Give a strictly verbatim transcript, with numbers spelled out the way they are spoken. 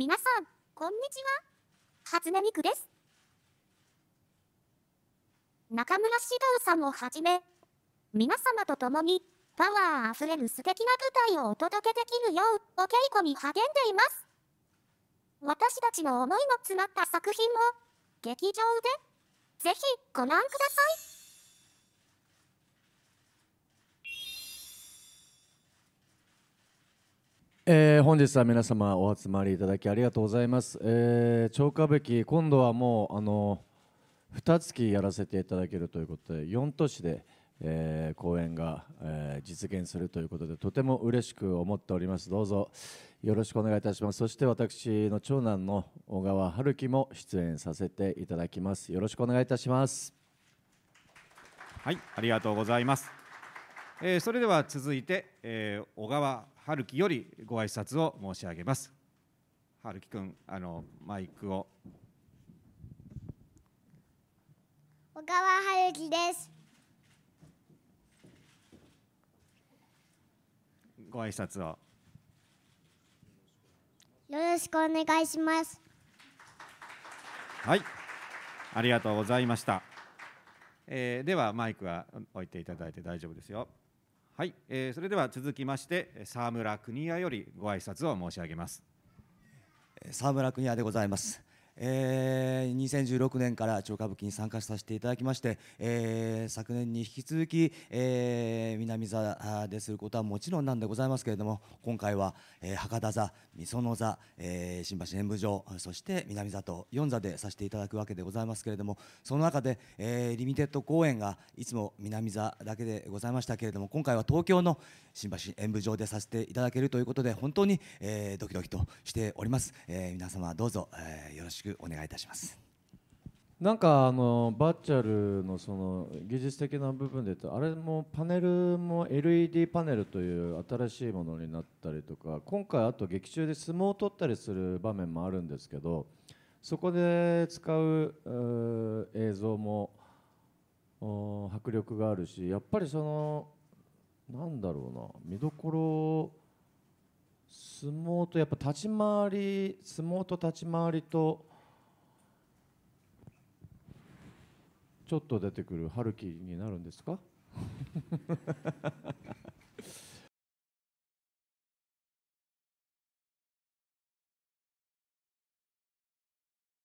皆さん、こんにちは。初音ミクです。中村獅童さんをはじめ、皆様と共に、パワーあふれる素敵な舞台をお届けできるよう、お稽古に励んでいます。私たちの思いの詰まった作品を、劇場で、ぜひご覧ください。えー、本日は皆様お集まりいただきありがとうございます。えー、超歌舞伎、今度はもうあのにがつやらせていただけるということで、よんとしで、えー、公演が、えー、実現するということで、とても嬉しく思っております。どうぞよろしくお願いいたします。そして私の長男の小川春樹も出演させていただきます。よろしくお願いいたします。はい、ありがとうございます。えー、それでは続いて、えー、小川春樹よりご挨拶を申し上げます。春樹君、あのマイクを。小川春樹です。ご挨拶を。よろしくお願いします。はい、ありがとうございました。えー、ではマイクは置いていただいて大丈夫ですよ。はい、えー、それでは続きまして沢村邦也よりご挨拶を申し上げます。沢村邦也でございます。えー、にせんじゅうろくねんから超歌舞伎に参加させていただきまして、えー、昨年に引き続き、えー、南座ですることはもちろんなんでございますけれども、今回は、えー、博多座、御園座、えー、新橋演舞場、そして南座とよん座でさせていただくわけでございますけれども、その中で、えー、リミテッド公演がいつも南座だけでございましたけれども、今回は東京の新橋演舞場でさせていただけるということで、本当に、えー、ドキドキとしております。えー、皆様どうぞ、えー、よろしくお願いいたします。なんかあのバーチャルのその技術的な部分で言うと、あれもパネルも エルイーディー パネルという新しいものになったりとか、今回あと劇中で相撲を取ったりする場面もあるんですけど、そこで使う、う映像も迫力があるし、やっぱりそのなんだろうな、見どころ、相撲とやっぱ立ち回り、相撲と立ち回りとちょっと出てくる春樹になるんですか